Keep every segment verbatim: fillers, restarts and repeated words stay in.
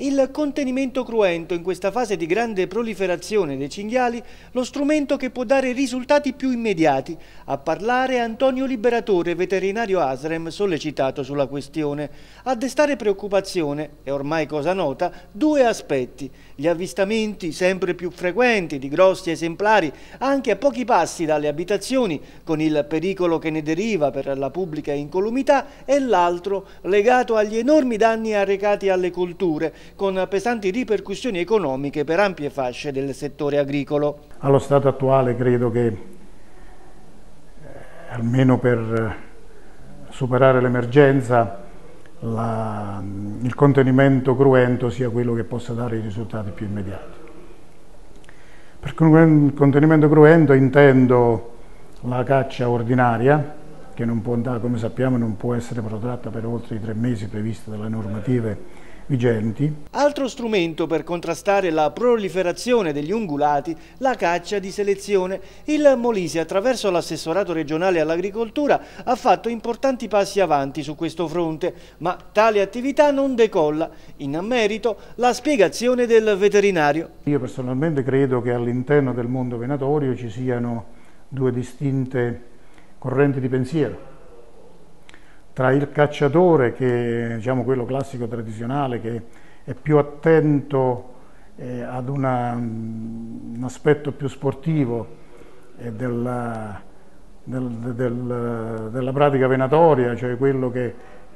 Il contenimento cruento in questa fase di grande proliferazione dei cinghiali, lo strumento che può dare risultati più immediati. A parlare Antonio Liberatore, veterinario ASREM, sollecitato sulla questione. A destare preoccupazione, è ormai cosa nota, due aspetti. Gli avvistamenti sempre più frequenti di grossi esemplari, anche a pochi passi dalle abitazioni, con il pericolo che ne deriva per la pubblica incolumità, e l'altro legato agli enormi danni arrecati alle colture, con pesanti ripercussioni economiche per ampie fasce del settore agricolo. Allo stato attuale credo che, eh, almeno per superare l'emergenza, il contenimento cruento sia quello che possa dare i risultati più immediati. Per contenimento cruento intendo la caccia ordinaria, che non può andare, come sappiamo, non può essere protratta per oltre i tre mesi previsti dalle normative vigenti. Altro strumento per contrastare la proliferazione degli ungulati, la caccia di selezione. Il Molise, attraverso l'assessorato regionale all'agricoltura, ha fatto importanti passi avanti su questo fronte, ma tale attività non decolla. In merito, la spiegazione del veterinario. Io personalmente credo che all'interno del mondo venatorio ci siano due distinte correnti di pensiero. Tra il cacciatore, che è, diciamo, quello classico tradizionale, che è più attento eh, ad una, un aspetto più sportivo eh, della, del, del, della pratica venatoria, cioè quello che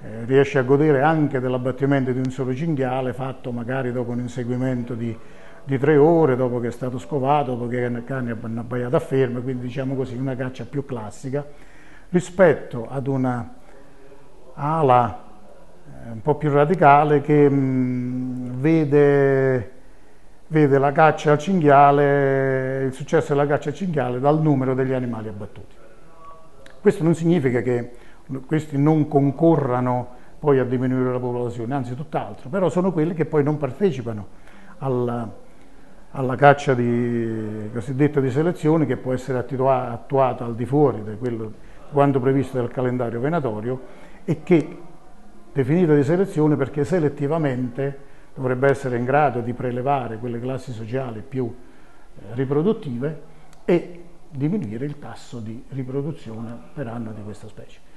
eh, riesce a godere anche dell'abbattimento di un solo cinghiale, fatto magari dopo un inseguimento di, di tre ore, dopo che è stato scovato, dopo che il cane è abbaiato a ferma, quindi, diciamo così, una caccia più classica, rispetto ad una ala un po' più radicale che mh, vede, vede la caccia al cinghiale, il successo della caccia al cinghiale dal numero degli animali abbattuti. Questo non significa che questi non concorrano poi a diminuire la popolazione, anzi tutt'altro, però sono quelli che poi non partecipano alla, alla caccia di, cosiddetta di selezione, che può essere attua, attuata al di fuori di quello, quanto previsto dal calendario venatorio, e che, definita di selezione, perché selettivamente dovrebbe essere in grado di prelevare quelle classi sociali più riproduttive e diminuire il tasso di riproduzione per anno di questa specie.